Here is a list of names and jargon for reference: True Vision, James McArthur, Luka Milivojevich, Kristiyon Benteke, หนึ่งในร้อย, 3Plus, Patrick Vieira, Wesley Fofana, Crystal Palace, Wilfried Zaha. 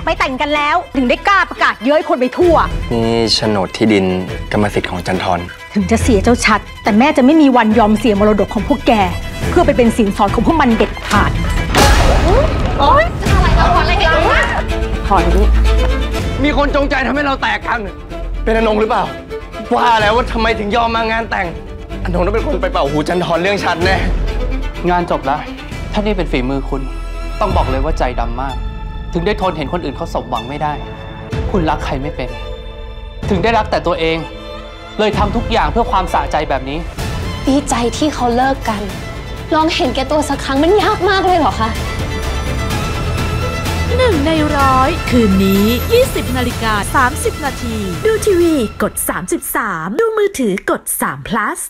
กไปแต่งกันแล้วถึงได้กล้าประกาศเย้ยคนไปทั่วนี่โฉนดที่ดินกรรมสิทธิ์ของจันทรถึงจะเสียเจ้าชัดแต่แม่จะไม่มีวันยอมเสียมรดกของพวกแกเพื่อไปเป็นสินสอดของพวกมันเด็ดขาดโอ๊ยอะไรเราขออะไรกันวะขอนี้มีคนจงใจทำให้เราแตกกันเป็นอนงหรือเปล่าว่าแล้วว่าทำไมถึงยอมมางานแต่งอนงต้องเป็นคนไปเป่าหูจันทรเรื่องชัดแน่งานจบแล้วถ้านี่เป็นฝีมือคุณต้องบอกเลยว่าใจดำมากถึงได้ทนเห็นคนอื่นเขาสมหวังไม่ได้คุณรักใครไม่เป็นถึงได้รักแต่ตัวเองเลยทำทุกอย่างเพื่อความสะใจแบบนี้ดีใจที่เขาเลิกกันลองเห็นแก่ตัวสักครั้งมันยากมากเลยเหรอคะ1 ใน 100คืนนี้ 20:30 น.ดูทีวีกด33ดูมือถือกด3 plus